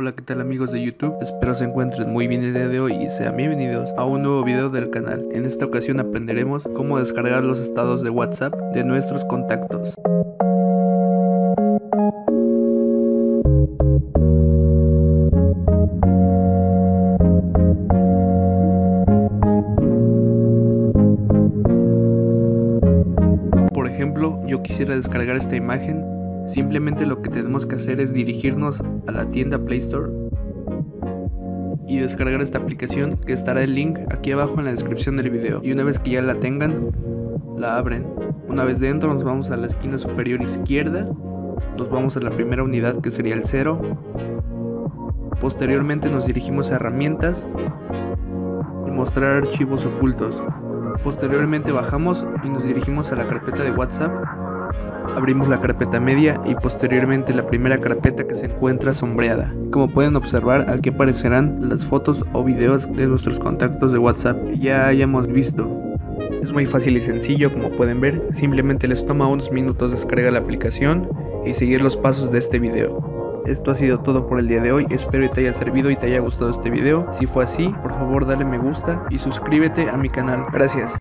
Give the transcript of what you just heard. Hola, ¿qué tal amigos de YouTube? Espero se encuentren muy bien el día de hoy y sean bienvenidos a un nuevo video del canal. En esta ocasión aprenderemos cómo descargar los estados de WhatsApp de nuestros contactos. Por ejemplo, yo quisiera descargar esta imagen. Simplemente lo que tenemos que hacer es dirigirnos a la tienda Play Store y descargar esta aplicación, que estará el link aquí abajo en la descripción del video. Y una vez que ya la tengan, la abren. Una vez dentro, nos vamos a la esquina superior izquierda, nos vamos a la primera unidad, que sería el 0. Posteriormente nos dirigimos a herramientas y mostrar archivos ocultos. Posteriormente bajamos y nos dirigimos a la carpeta de WhatsApp. Abrimos la carpeta media y posteriormente la primera carpeta, que se encuentra sombreada. Como pueden observar, aquí aparecerán las fotos o videos de nuestros contactos de WhatsApp que ya hayamos visto. Es muy fácil y sencillo, como pueden ver. Simplemente les toma unos minutos descargar la aplicación y seguir los pasos de este video. Esto ha sido todo por el día de hoy. Espero que te haya servido y te haya gustado este video. Si fue así, por favor dale me gusta y suscríbete a mi canal. Gracias.